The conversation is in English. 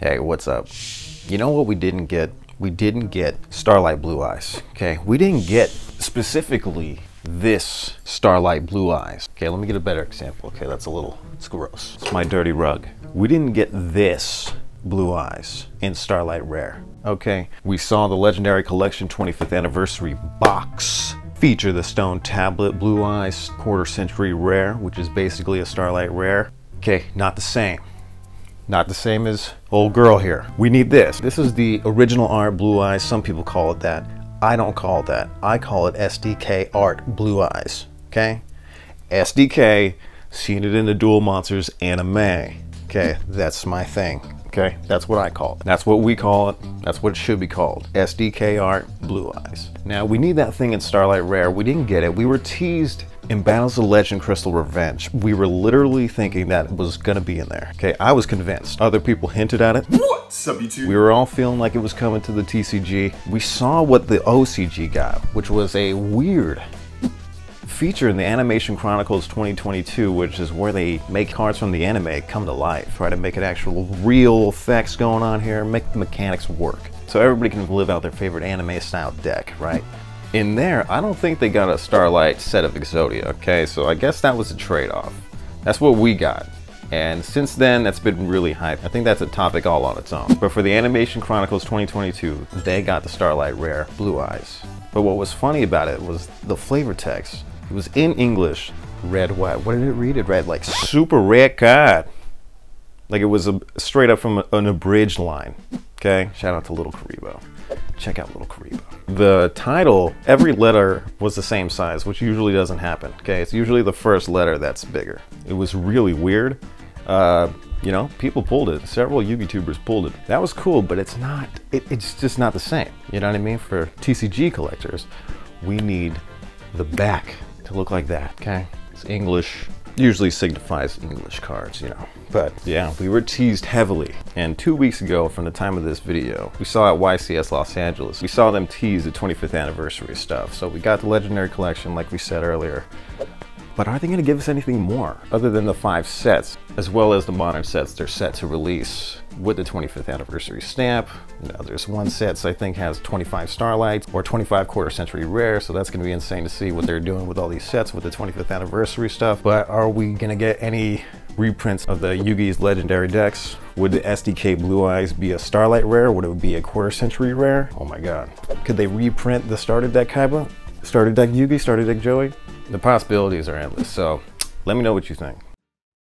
Hey, what's up? You know what we didn't get? We didn't get Starlight Blue-Eyes, okay? We didn't get specifically this Starlight Blue-Eyes. Okay, let me get a better example. Okay, that's a little, it's gross. It's my dirty rug. We didn't get this Blue-Eyes in Starlight Rare, okay? We saw the Legendary Collection 25th Anniversary box feature the Stone Tablet Blue-Eyes Quarter Century Rare, which is basically a Starlight Rare. Okay, not the same. Not the same as old girl here. We need this. This is the original art Blue-Eyes. Some people call it that. I don't call it that. I call it SDK art Blue-Eyes, okay? SDK, seen it in the Duel Monsters anime. Okay, that's my thing, okay? That's what I call it. That's what we call it. That's what it should be called. SDK art Blue-Eyes. Now, we need that thing in Starlight Rare. We didn't get it. We were teased in Battles of Legend Crystal Revenge. We were literally thinking that it was gonna be in there. Okay, I was convinced. Other people hinted at it. What's up, YouTube? We were all feeling like it was coming to the TCG. We saw what the OCG got, which was a weird feature in the Animation Chronicles 2022, which is where they make cards from the anime come to life, try to make it actual real effects going on here, make the mechanics work. So everybody can live out their favorite anime style deck, right? In there, I don't think they got a Starlight set of Exodia, okay? So I guess that was a trade-off. That's what we got. And since then, that's been really hyped. I think that's a topic all on its own. But for the Animation Chronicles 2022, they got the Starlight Rare Blue-Eyes. But what was funny about it was the flavor text. It was in English, red, white. What did it read? It read like, super rare card. Like it was a, straight up from an abridged line, okay? Shout out to Little Kuriboh. Check out Little Kuriboh. The title, every letter was the same size, which usually doesn't happen, okay? It's usually the first letter that's bigger. It was really weird. You know, people pulled it. Several Yu-Gi-Tubers pulled it. That was cool, but it's not, it's just not the same. You know what I mean? For TCG collectors, we need the back to look like that, okay? It's English. Usually signifies English cards, you know. But yeah, we were teased heavily. And 2 weeks ago from the time of this video, we saw at YCS Los Angeles, we saw them tease the 25th anniversary stuff. So we got the Legendary Collection, like we said earlier. But are they gonna give us anything more other than the 5 sets, as well as the modern sets they're set to release with the 25th anniversary stamp? You know, there's one set I think has 25 Starlights or 25 Quarter Century Rare, so that's gonna be insane to see what they're doing with all these sets with the 25th anniversary stuff. But are we gonna get any reprints of the Yugi's legendary decks? Would the SDK Blue-Eyes be a Starlight Rare? Would it be a Quarter Century Rare? Oh my God. Could they reprint the Starter Deck Kaiba? Starter Deck Yugi? Starter Deck Joey? The possibilities are endless, so let me know what you think.